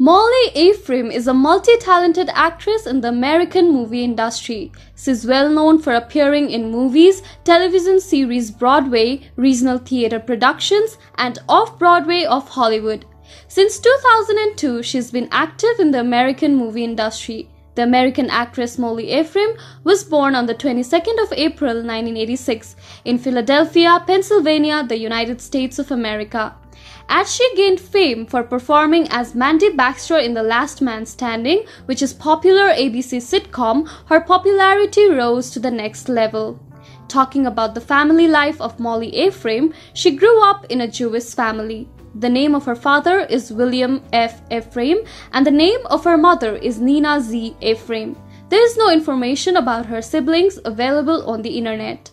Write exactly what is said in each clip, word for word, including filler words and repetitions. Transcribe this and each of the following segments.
Molly Ephraim is a multi-talented actress in the American movie industry. She is well known for appearing in movies, television series Broadway, regional theater productions, and off-Broadway of Hollywood. Since two thousand two, she has been active in the American movie industry. The American actress Molly Ephraim was born on the twenty-second of April nineteen eighty-six in Philadelphia, Pennsylvania, the United States of America. As she gained fame for performing as Mandy Baxter in The Last Man Standing, which is a popular A B C sitcom, her popularity rose to the next level. Talking about the family life of Molly Ephraim, she grew up in a Jewish family. The name of her father is William F. Ephraim and the name of her mother is Nina Z. Ephraim. There is no information about her siblings available on the internet.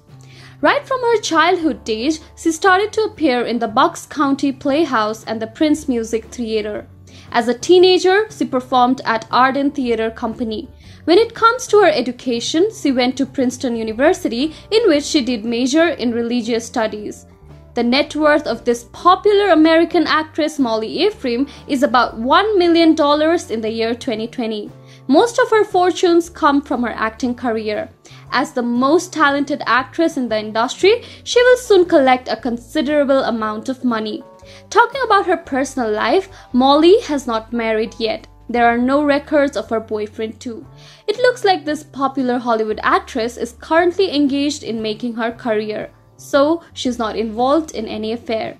Right from her childhood days, she started to appear in the Bucks County Playhouse and the Prince Music Theatre. As a teenager, she performed at Arden Theatre Company. When it comes to her education, she went to Princeton University, in which she did major in religious studies. The net worth of this popular American actress Molly Ephraim is about one million dollars in the year twenty twenty. Most of her fortunes come from her acting career. As the most talented actress in the industry, she will soon collect a considerable amount of money. Talking about her personal life, Molly has not married yet. There are no records of her boyfriend too. It looks like this popular Hollywood actress is currently engaged in making her career, so she's not involved in any affair.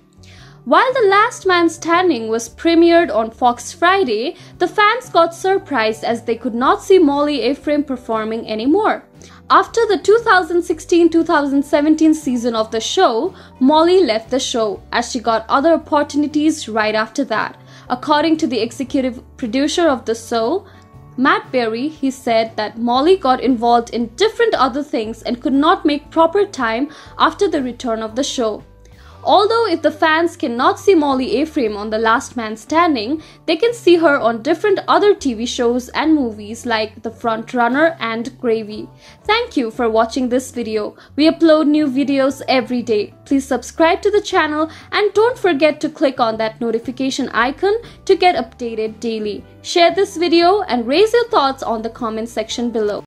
While The Last Man Standing was premiered on Fox Friday, the fans got surprised as they could not see Molly Ephraim performing anymore. After the two thousand sixteen two thousand seventeen season of the show, Molly left the show as she got other opportunities right after that. According to the executive producer of the show, Matt Berry, he said that Molly got involved in different other things and could not make proper time after the return of the show. Although if the fans cannot see Molly Ephraim on The Last Man Standing, they can see her on different other T V shows and movies like The Front Runner and Gravy. Thank you for watching this video. We upload new videos every day. Please subscribe to the channel and don't forget to click on that notification icon to get updated daily. Share this video and raise your thoughts on the comment section below.